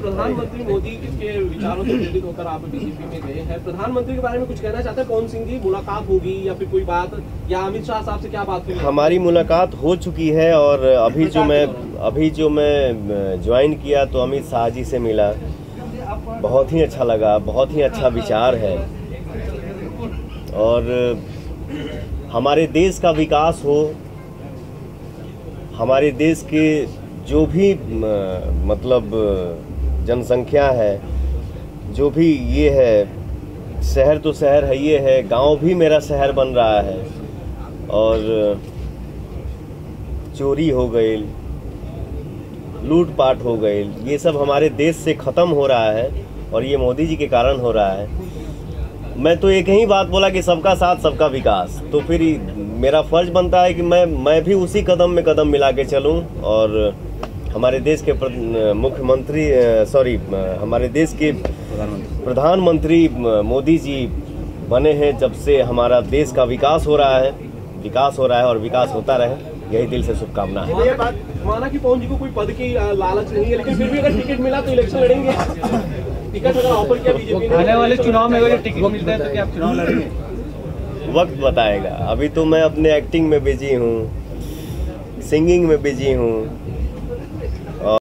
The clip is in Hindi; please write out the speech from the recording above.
प्रधानमंत्री मोदी के विचारों से प्रेरित होकर आप बीजेपी में गए हैं, प्रधानमंत्री के बारे में कुछ कहना चाहते हैं? कौन सिंह जी मुलाकात होगी या फिर कोई बात, या अमित शाह साहब से क्या बात होगी? हमारी मुलाकात हो चुकी है और अभी जो मैं ज्वाइन किया तो अमित शाह जी से मिला, बहुत ही अच्छा लगा, बहुत ही अच्छा विचार है और हमारे देश का विकास हो, हमारे देश के जो भी मतलब जनसंख्या है, जो भी ये है, शहर तो शहर है, ये है गांव भी मेरा शहर बन रहा है और चोरी हो गई, लूटपाट हो गई, ये सब हमारे देश से ख़त्म हो रहा है और ये मोदी जी के कारण हो रहा है। मैं तो एक ही बात बोला कि सबका साथ सबका विकास, तो फिर मेरा फर्ज बनता है कि मैं भी उसी कदम में कदम मिला के चलूँ और हमारे देश के मुख्यमंत्री हमारे देश के प्रधानमंत्री मोदी जी बने हैं, जब से हमारा देश का विकास हो रहा है, विकास हो रहा है और विकास होता रहे, यही दिल से शुभकामना है। ये बात माना कि पवन जी को कोई पद की लालच नहीं है, लेकिन फिर भी अगर टिकट मिला तो इलेक्शन लड़ेंगे? टिकट अगर ऑफर किया बीजेपी ने, आने वाले चुनाव में अगर टिकट मिलता है तो क्या आप चुनाव लड़ेंगे? वक्त बताएगा, अभी तो मैं अपने एक्टिंग में बिजी हूँ, सिंगिंग में बिजी हूँ।